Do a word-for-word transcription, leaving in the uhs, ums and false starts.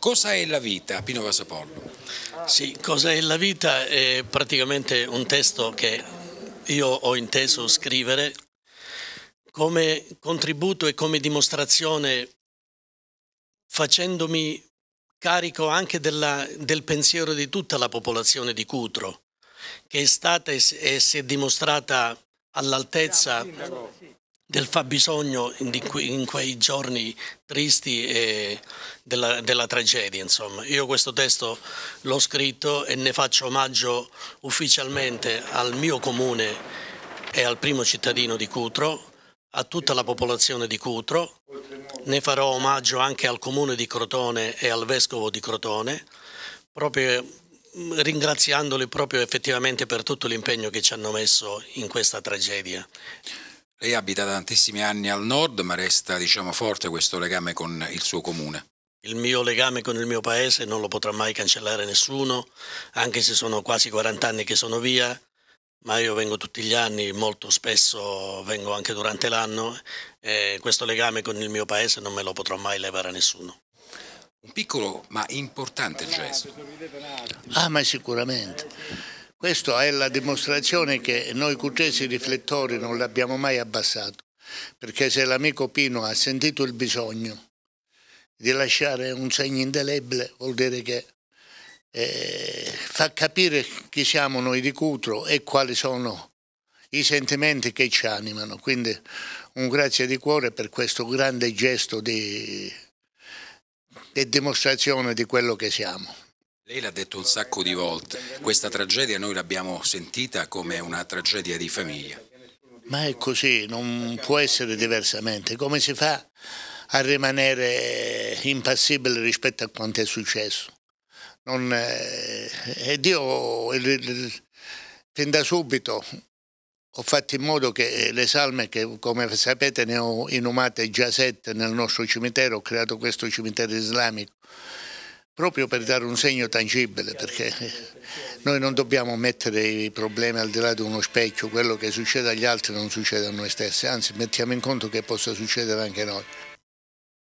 Cosa è la vita, Pino Vasapollo? Sì, Cosa è la vita è praticamente un testo che io ho inteso scrivere come contributo e come dimostrazione, facendomi carico anche della, del pensiero di tutta la popolazione di Cutro, che è stata e si è dimostrata all'altezza del fabbisogno in quei giorni tristi e della, della tragedia. Insomma, io questo testo l'ho scritto e ne faccio omaggio ufficialmente al mio comune e al primo cittadino di Cutro, a tutta la popolazione di Cutro. Ne farò omaggio anche al comune di Crotone e al vescovo di Crotone, proprio ringraziandoli proprio effettivamente per tutto l'impegno che ci hanno messo in questa tragedia. Lei abita da tantissimi anni al nord, ma resta, diciamo, forte questo legame con il suo comune. Il mio legame con il mio paese non lo potrà mai cancellare nessuno, anche se sono quasi quaranta anni che sono via, ma io vengo tutti gli anni, molto spesso vengo anche durante l'anno, e questo legame con il mio paese non me lo potrà mai levare a nessuno. Un piccolo ma importante gesto. Ah, ma sicuramente. Questa è la dimostrazione che noi cutresi riflettori non l'abbiamo mai abbassato, perché se l'amico Pino ha sentito il bisogno di lasciare un segno indelebile, vuol dire che eh, fa capire chi siamo noi di Cutro e quali sono i sentimenti che ci animano. Quindi un grazie di cuore per questo grande gesto di, di dimostrazione di quello che siamo. Lei l'ha detto un sacco di volte, questa tragedia noi l'abbiamo sentita come una tragedia di famiglia. Ma è così, non può essere diversamente. Come si fa a rimanere impassibile rispetto a quanto è successo? Non, eh, ed io il, il, fin da subito ho fatto in modo che le salme, che come sapete ne ho inumate già sette nel nostro cimitero, ho creato questo cimitero islamico, proprio per dare un segno tangibile, perché noi non dobbiamo mettere i problemi al di là di uno specchio, quello che succede agli altri non succede a noi stessi, anzi mettiamo in conto che possa succedere anche a noi.